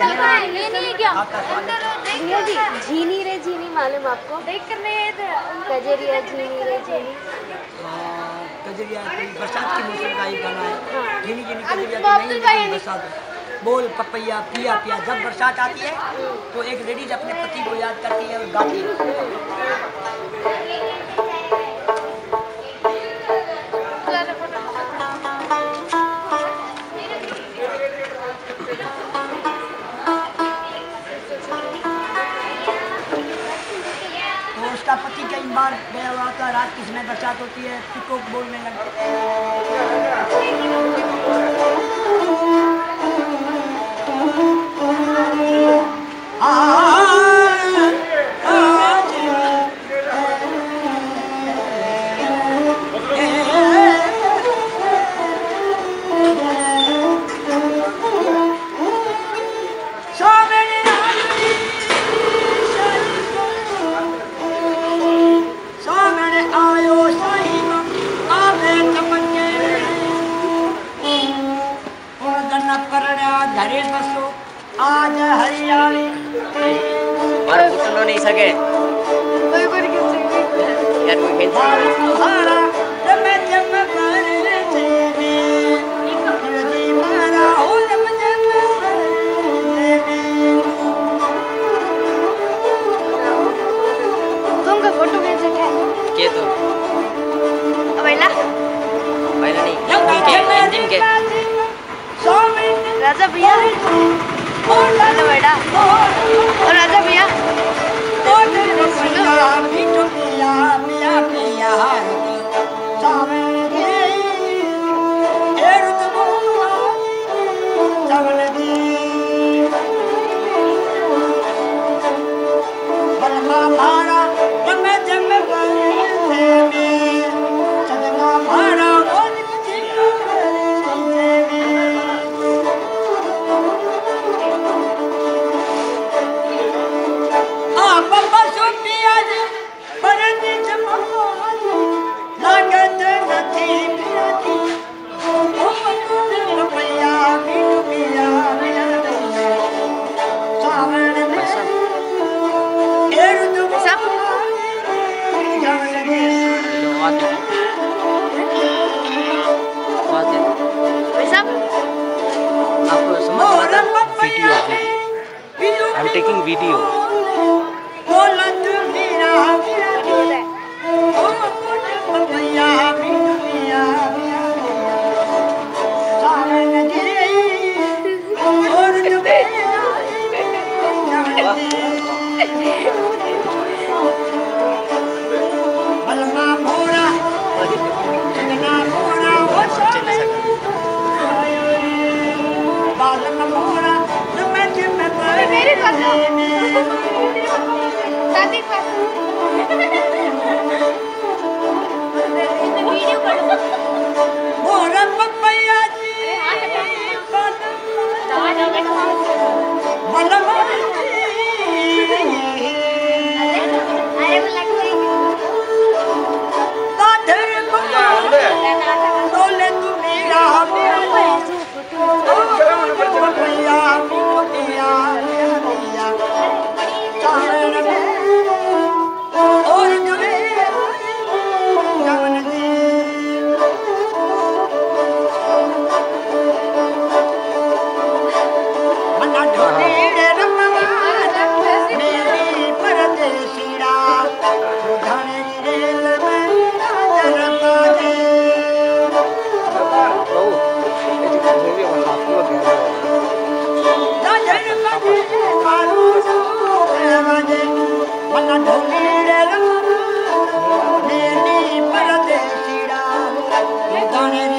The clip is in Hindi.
झीनी रे झीनी मालूम आपको? कजरिया झीनी रे झीनी कजरिया बरसात के मौसम का ही गाना है। झीनी झीनी कजरिया नहीं है बरसात बोल पपैया पिया पिया। जब बरसात आती है तो एक लेडीज अपने पति को याद करती है और गाती है। पति कई बार गया हुआ था, रात की समय बरसात होती है, पिकॉक बोलने लगती Don't